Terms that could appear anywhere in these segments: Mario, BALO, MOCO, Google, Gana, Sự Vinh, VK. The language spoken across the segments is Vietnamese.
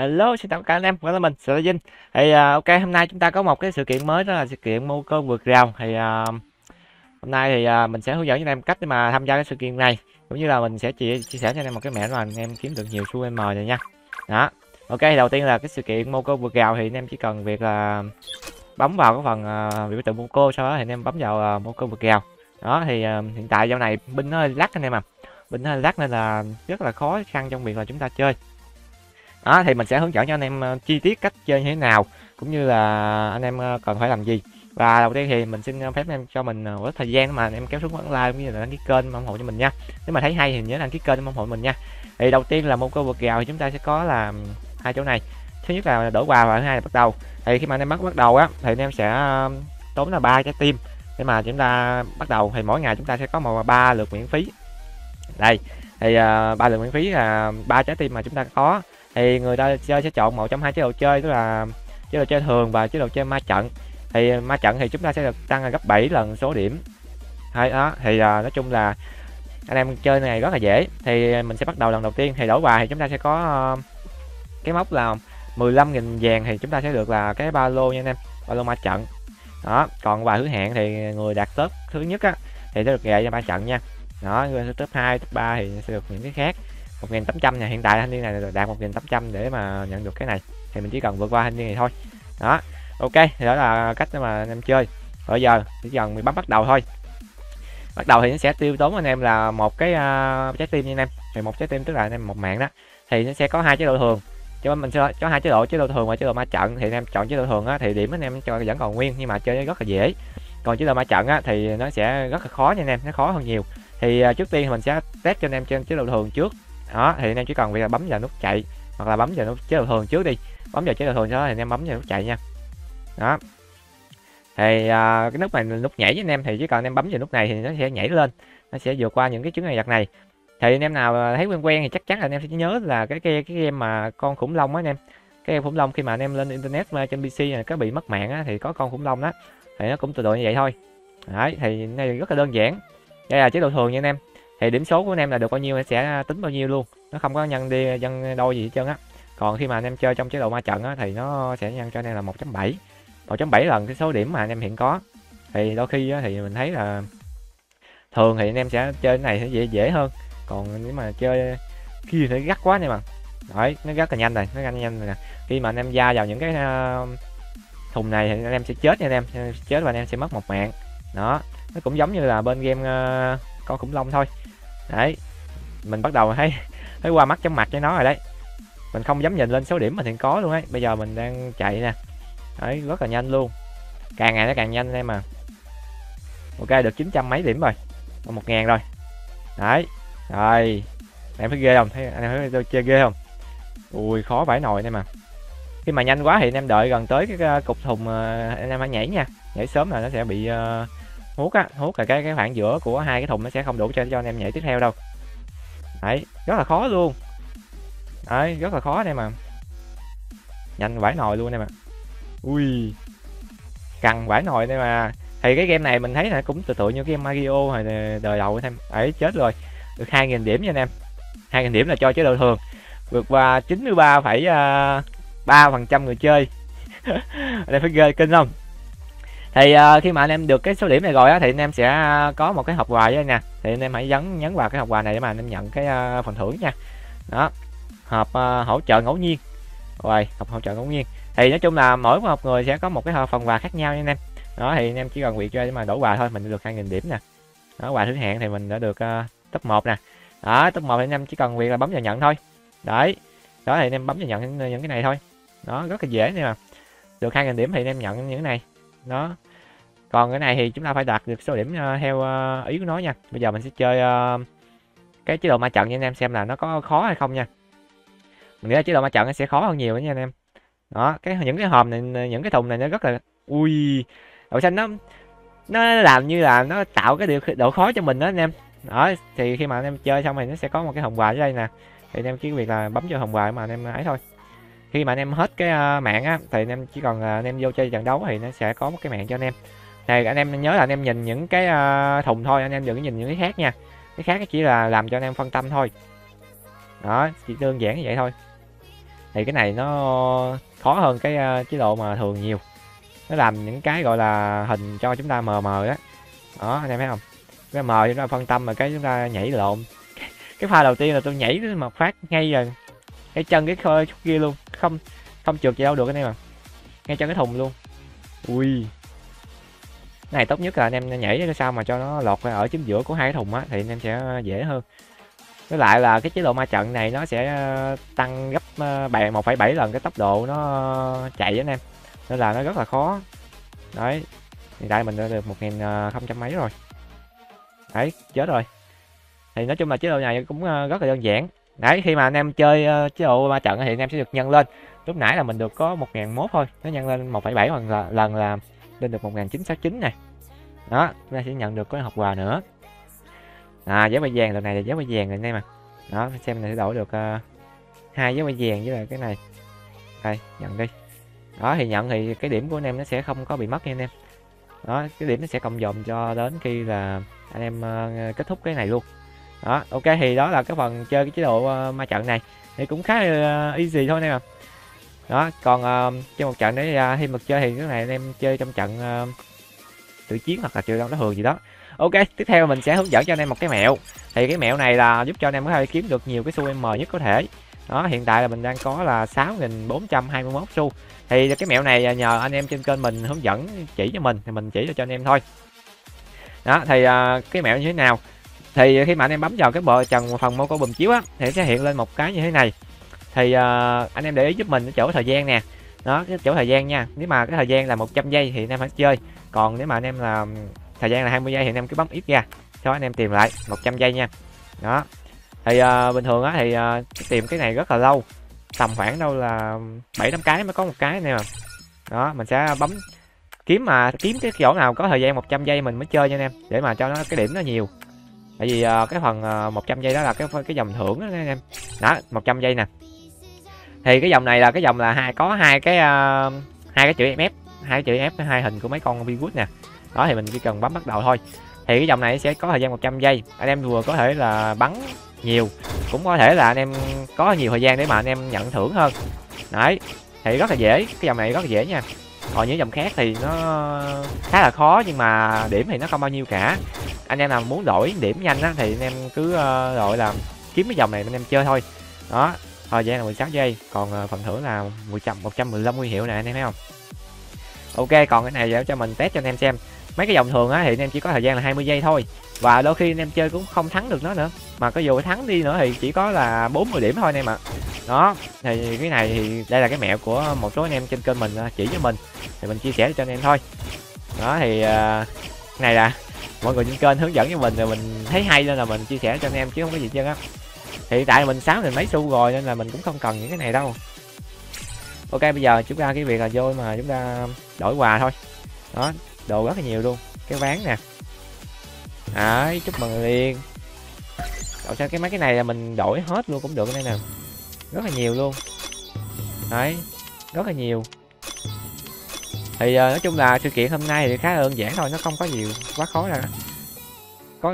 Hello, xin chào các anh em, mình là Sự Vinh. Thì ok, hôm nay chúng ta có một cái sự kiện mới, đó là sự kiện MOCO vượt rào. Thì hôm nay thì mình sẽ hướng dẫn cho anh em cách để mà tham gia cái sự kiện này, cũng như là mình sẽ chia sẻ cho anh em một cái mẹo mà anh em kiếm được nhiều xu em này nha. Đó. Ok, đầu tiên là cái sự kiện MOCO vượt rào thì anh em chỉ cần việc là bấm vào cái phần biểu tượng MOCO, sau đó thì anh em bấm vào MOCO vượt rào. Đó thì hiện tại dạo này pin nó hơi lắc anh em ạ. Pin nó hơi lắc nên là rất là khó khăn trong việc là chúng ta chơi. Đó, thì mình sẽ hướng dẫn cho anh em chi tiết cách chơi như thế nào, cũng như là anh em cần phải làm gì. Và đầu tiên thì mình xin phép em cho mình một ít thời gian mà anh em kéo xuống ấn like cũng như là đăng ký kênh ủng hộ cho mình nha. Nếu mà thấy hay thì nhớ đăng ký kênh ủng hộ mình nha. Thì đầu tiên là MOCO vượt rào thì chúng ta sẽ có là hai chỗ này. Thứ nhất là đổi quà và thứ hai là bắt đầu. Thì khi mà anh em bắt đầu á thì anh em sẽ tốn là 3 trái tim để mà chúng ta bắt đầu. Thì mỗi ngày chúng ta sẽ có một 3 lượt miễn phí. Đây, thì 3 lượt miễn phí là 3 trái tim mà chúng ta có. Thì người ta chơi sẽ chọn một trong hai chế độ chơi, tức là chế độ chơi thường và chế độ chơi ma trận. Thì ma trận thì chúng ta sẽ được tăng gấp 7 lần số điểm. Hay đó, thì nói chung là anh em chơi này rất là dễ. Thì mình sẽ bắt đầu lần đầu tiên. Thì đổi quà thì chúng ta sẽ có cái móc là 15.000 vàng thì chúng ta sẽ được là cái ba lô nha anh em, ba lô ma trận. Đó, còn quà hứa hẹn thì người đạt top thứ nhất á thì sẽ được gậy cho ma trận nha. Đó, người top 2, top 3 thì sẽ được những cái khác. 1.800 nha, hiện tại thanh niên này đạt 1.800 để mà nhận được cái này. Thì mình chỉ cần vượt qua thanh niên này thôi. Đó, ok, thì đó là cách mà anh em chơi. Bây giờ chỉ cần mình bấm bắt đầu thôi. Bắt đầu thì nó sẽ tiêu tốn anh em là một cái trái tim nha anh em. Thì một trái tim tức là anh em một mạng đó. Thì nó sẽ có hai chế độ thường. Cho mình sẽ có hai chế độ thường và chế độ ma trận. Thì anh em chọn chế độ thường á, thì điểm anh em cho vẫn còn nguyên nhưng mà chơi rất là dễ. Còn chế độ ma trận á, thì nó sẽ rất là khó nha anh em, nó khó hơn nhiều. Thì trước tiên mình sẽ test cho anh em trên chế độ thường trước. Đó, thì anh em chỉ cần việc là bấm vào nút chạy hoặc là bấm vào nút chế độ thường trước đi. Bấm vào chế độ thường sau đó thì anh em bấm vào nút chạy nha. Đó. Thì cái nút này nút nhảy với anh em, thì chỉ cần anh em bấm vào nút này thì nó sẽ nhảy lên. Nó sẽ vượt qua những cái chướng ngại vật này. Thì anh em nào thấy quen quen thì chắc chắn là anh em sẽ nhớ là cái game mà con khủng long á anh em. Cái game khủng long khi mà anh em lên internet trên PC là có bị mất mạng á, thì có con khủng long đó. Thì nó cũng tự độ như vậy thôi. Đấy, thì này rất là đơn giản. Đây là chế độ thường nha anh em. Thì điểm số của anh em là được bao nhiêu nó sẽ tính bao nhiêu luôn, nó không có nhân đi nhân đôi gì hết trơn á. Còn khi mà anh em chơi trong chế độ ma trận á, thì nó sẽ nhân cho anh em là 1.7 lần cái số điểm mà anh em hiện có. Thì đôi khi á, thì mình thấy là thường thì anh em sẽ chơi cái này sẽ dễ hơn, còn nếu mà chơi kia thì gắt quá em ạ. Đấy, nó rất là nhanh rồi, nó nhanh rồi nè. Khi mà anh em va vào những cái thùng này thì anh em sẽ chết nha anh em, chết và anh em sẽ mất một mạng. Đó, nó cũng giống như là bên game con khủng long thôi. Đấy, mình bắt đầu thấy qua mắt chóng mặt cho nó rồi đấy. Mình không dám nhìn lên số điểm mình hiện có luôn ấy. Bây giờ mình đang chạy nè. Đấy, rất là nhanh luôn. Càng ngày nó càng nhanh em mà. Ok, được 900 mấy điểm rồi, 1.000 rồi. Đấy. Rồi, em thấy ghê không? Thấy anh em thấy chơi ghê không? Ui, khó vãi nồi em mà. Khi mà nhanh quá thì anh em đợi gần tới cái cục thùng anh em phải nhảy nha. Nhảy sớm là nó sẽ bị hút á, hút là cái khoảng giữa của hai cái thùng nó sẽ không đủ cho anh em nhảy tiếp theo đâu. Đấy, rất là khó luôn. Đấy, rất là khó anh em mà. Nhanh vãi nồi luôn anh em ạ. Ui. Căng vãi nồi anh em mà. Thì cái game này mình thấy là cũng tự tự như cái game Mario hồi đời đầu anh em. Ấy chết rồi. Được 2.000 điểm nha anh em. 2.000 điểm là cho chế độ thường. Vượt qua 93,3% người chơi. Anh em phải ghê kinh không? Thì khi mà anh em được cái số điểm này rồi á, thì anh em sẽ có một cái hộp quà với nè. Thì anh em hãy nhấn vào cái hộp quà này để mà anh em nhận cái phần thưởng nha. Đó, hộp hỗ trợ ngẫu nhiên. Rồi, hộp hỗ trợ ngẫu nhiên. Thì nói chung là mỗi một người sẽ có một cái phần quà khác nhau nha anh em. Đó, thì anh em chỉ cần việc cho để mà đổi quà thôi, mình được 2.000 điểm nè. Đó, quà thứ hạng thì mình đã được top 1 nè. Đó, top 1 thì anh em chỉ cần việc là bấm vào nhận thôi. Đấy. Đó thì anh em bấm vào nhận những cái này thôi. Đó, rất là dễ nè mà. Được 2.000 điểm thì anh em nhận những cái này. Đó. Còn cái này thì chúng ta phải đạt được số điểm theo ý của nó nha. Bây giờ mình sẽ chơi cái chế độ ma trận cho anh em xem là nó có khó hay không nha. Mình nghĩ là chế độ ma trận nó sẽ khó hơn nhiều đó nha anh em. Đó, những cái hòm này, những cái thùng này nó rất là ui, màu xanh nó làm như là nó tạo cái độ khó cho mình đó anh em. Đó, thì khi mà anh em chơi xong thì nó sẽ có một cái hồng quà ở đây nè. Thì anh em chỉ việc là bấm vô hồng quà mà anh em ấy thôi. Khi mà anh em hết cái mạng á thì anh em chỉ cần anh em vô chơi trận đấu thì nó sẽ có một cái mạng cho anh em. Thì anh em nhớ là anh em nhìn những cái thùng thôi, anh em đừng nhìn những cái khác nha. Cái khác chỉ là làm cho anh em phân tâm thôi. Đó, chỉ đơn giản như vậy thôi. Thì cái này nó khó hơn cái chế độ mà thường nhiều. Nó làm những cái gọi là hình cho chúng ta mờ mờ đó. Đó, anh em thấy không? Cái mờ chúng ta phân tâm mà cái chúng ta nhảy lộn. Cái pha đầu tiên là tôi nhảy mà phát ngay rồi. Cái chân cái khơi chút kia luôn, không trượt gì đâu được anh em à. Ngay chân cái thùng luôn. Ui. Cái này tốt nhất là anh em nhảy để sao mà cho nó lọt ra ở chính giữa của hai cái thùng á thì anh em sẽ dễ hơn. Với lại là cái chế độ ma trận này nó sẽ tăng gấp 1,7 lần cái tốc độ nó chạy anh em. Nên là nó rất là khó. Đấy. Hiện tại mình đã được 1000 mấy rồi. Đấy, chết rồi. Thì nói chung là chế độ này cũng rất là đơn giản. Đấy, khi mà anh em chơi chế độ ma trận thì anh em sẽ được nhân lên. Lúc nãy là mình được có 1001 thôi, nó nhân lên 1,7 lần là lên được 1969 này. Đó, chúng ta sẽ nhận được cái hộp quà nữa. À, giấy bay vàng lần này là giấy bay vàng anh em à. Đó, xem này sẽ đổi được 2 giấy bay vàng với lại cái này. Đây, nhận đi. Đó, thì nhận thì cái điểm của anh em nó sẽ không có bị mất nha anh em. Đó, cái điểm nó sẽ cộng dồn cho đến khi là anh em kết thúc cái này luôn. Đó, ok, thì đó là cái phần chơi cái chế độ ma trận này. Thì cũng khá easy thôi anh em à. Đó, còn chơi một trận đấy khi mà chơi thì cái này anh em chơi trong trận tự chiến hoặc là trừ đông nó thường gì đó. Ok, tiếp theo mình sẽ hướng dẫn cho anh em một cái mẹo. Thì cái mẹo này là giúp cho anh em có thể kiếm được nhiều cái xu M nhất có thể. Đó, hiện tại là mình đang có là 6421 xu. Thì cái mẹo này nhờ anh em trên kênh mình hướng dẫn chỉ cho mình, thì mình chỉ cho anh em thôi. Đó, thì cái mẹo như thế nào? Thì khi mà anh em bấm vào cái bộ trần phần MOCO bùm chiếu á, thì sẽ hiện lên một cái như thế này. Thì anh em để ý giúp mình ở chỗ thời gian nè. Đó, cái chỗ thời gian nha. Nếu mà cái thời gian là 100 giây thì anh em phải chơi. Còn nếu mà anh em là thời gian là 20 giây thì anh em cứ bấm ít ra, sau đó anh em tìm lại 100 giây nha. Đó. Thì bình thường á thì tìm cái này rất là lâu. Tầm khoảng đâu là 7-8 cái mới có một cái anh em ạ. Đó, mình sẽ bấm kiếm mà kiếm cái chỗ nào có thời gian 100 giây mình mới chơi nha anh em, để mà cho nó cái điểm nó nhiều. Tại vì cái phần 100 giây đó là cái dòng thưởng đó anh em. Đó, 100 giây nè. Thì cái dòng này là cái dòng là hai cái chữ MF, hai chữ F với hai hình của mấy con virus nè. Đó thì mình chỉ cần bấm bắt đầu thôi. Thì cái dòng này sẽ có thời gian 100 giây. Anh em vừa có thể là bắn nhiều, cũng có thể là anh em có nhiều thời gian để mà anh em nhận thưởng hơn. Đấy, thì rất là dễ, cái dòng này rất là dễ nha. Còn những dòng khác thì nó khá là khó nhưng mà điểm thì nó không bao nhiêu cả. Anh em nào muốn đổi điểm nhanh á thì anh em cứ gọi là kiếm cái dòng này anh em chơi thôi. Đó, thời gian là 16 giây, còn phần thưởng là 115 huy hiệu này anh em thấy không? Ok, còn cái này để cho mình test cho anh em xem. Mấy cái dòng thường á thì anh em chỉ có thời gian là 20 giây thôi. Và đôi khi anh em chơi cũng không thắng được nó nữa. Mà có dù thắng đi nữa thì chỉ có là 40 điểm thôi anh em ạ. Đó, thì cái này thì đây là cái mẹo của một số anh em trên kênh mình chỉ cho mình. Thì mình chia sẻ cho anh em thôi. Đó thì này là mọi người trên kênh hướng dẫn cho mình rồi mình thấy hay nên là mình chia sẻ cho anh em chứ không có gì chân á. Hiện tại mình 6.000 mấy xu rồi nên là mình cũng không cần những cái này đâu. Ok, bây giờ chúng ta cái việc là vô mà chúng ta đổi quà thôi. Đó, đồ rất là nhiều luôn. Cái ván nè. Đấy, chúc mừng liền. Đổi sao cái mấy cái này là mình đổi hết luôn cũng được đây nè. Rất là nhiều luôn. Đấy, rất là nhiều. Thì nói chung là sự kiện hôm nay thì khá là đơn giản thôi, nó không có nhiều quá khó ra. Có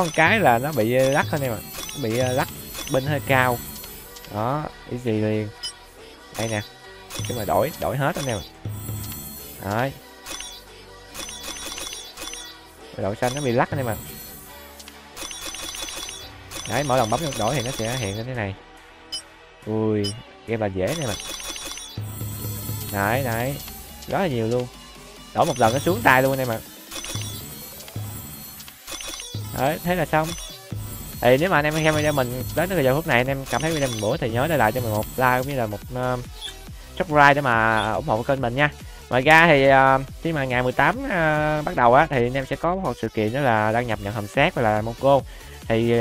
một cái là nó bị lắc thôi em ạ. Bị lắc bên hơi cao. Đó, cái gì liền. Đây nè. Chứ mà đổi hết anh em. Đấy. Đậu xanh nó bị lắc anh em ạ. Đấy, mỗi lần bấm trong đổi thì nó sẽ hiện lên thế này. Ui, game là dễ anh em ạ. Đấy, đấy. Rất là nhiều luôn. Đổi một lần nó xuống tay luôn anh em ạ. Đấy, thế là xong. Thì nếu mà anh em xem video mình đến cái giờ phút này anh em cảm thấy video mình bổ ích thì nhớ để lại cho mình một like cũng như là một subscribe để mà ủng hộ kênh mình nha. Ngoài ra thì khi mà ngày 18 bắt đầu á thì anh em sẽ có một sự kiện đó là đăng nhập nhận hòm xét và là MOCO. Thì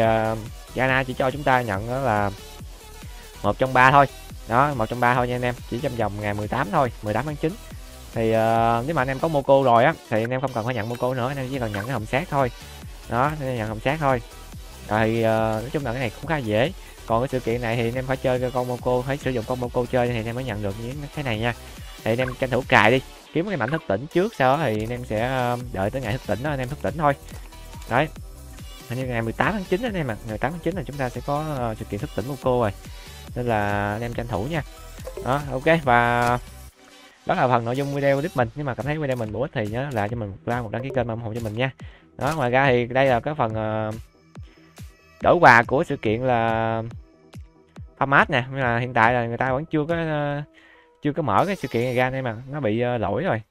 Gana chỉ cho chúng ta nhận đó là 1 trong 3 thôi. Đó, 1 trong 3 thôi nha anh em, chỉ trong vòng ngày 18 thôi, 18/9. Thì nếu mà anh em có MOCO rồi á thì anh em không cần phải nhận MOCO nữa, anh em chỉ cần nhận cái hòm xét thôi. Đó, nhận hòm xét thôi. Thì nói chung là cái này cũng khá dễ. Còn cái sự kiện này thì anh em phải chơi cái con MOCO, phải sử dụng con MOCO chơi thì anh em mới nhận được những cái này nha. Thì anh em tranh thủ cài đi, kiếm cái mảnh thức tỉnh trước, sau đó thì anh em sẽ đợi tới ngày thức tỉnh đó anh em thức tỉnh thôi. Đấy. Hình như ngày 18 tháng 9 anh em ạ, ngày 18 tháng 9 là chúng ta sẽ có sự kiện thức tỉnh MOCO rồi, nên là anh em tranh thủ nha. Đó, ok, và đó là phần nội dung video clip mình. Nếu mà cảm thấy video mình bổ ích thì nhớ lại cho mình một like, một đăng ký kênh và ủng hộ cho mình nha. Đó, ngoài ra thì đây là cái phần đổi quà của sự kiện là Farmat nè, nhưng mà hiện tại là người ta vẫn chưa có mở cái sự kiện này ra nên mà nó bị lỗi rồi.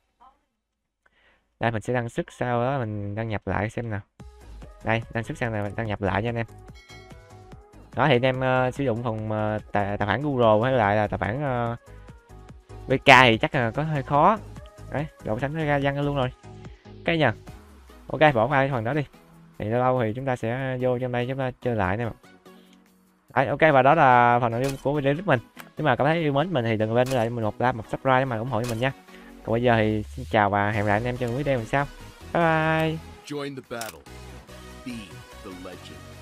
Đây mình sẽ đăng xuất, sau đó mình đăng nhập lại xem nào. Đây đăng xuất sang là mình đăng nhập lại nha anh em. Đó thì anh em sử dụng phòng tài khoản Google hay lại là tài khoản VK thì chắc là có hơi khó. Đấy, đổ sẵn ra đăng luôn rồi. Cái nhờ. Ok, bỏ qua cái phần đó đi. Thì lâu lâu thì chúng ta sẽ vô trong đây chúng ta chơi lại nè. Đấy, ok, và đó là phần nội dung của video clip mình. Nếu mà cảm thấy yêu mến mình thì đừng quên lại mình một like, một subscribe để mà ủng hộ mình nha. Còn bây giờ thì xin chào và hẹn gặp lại anh em trong video lần sau. Bye bye.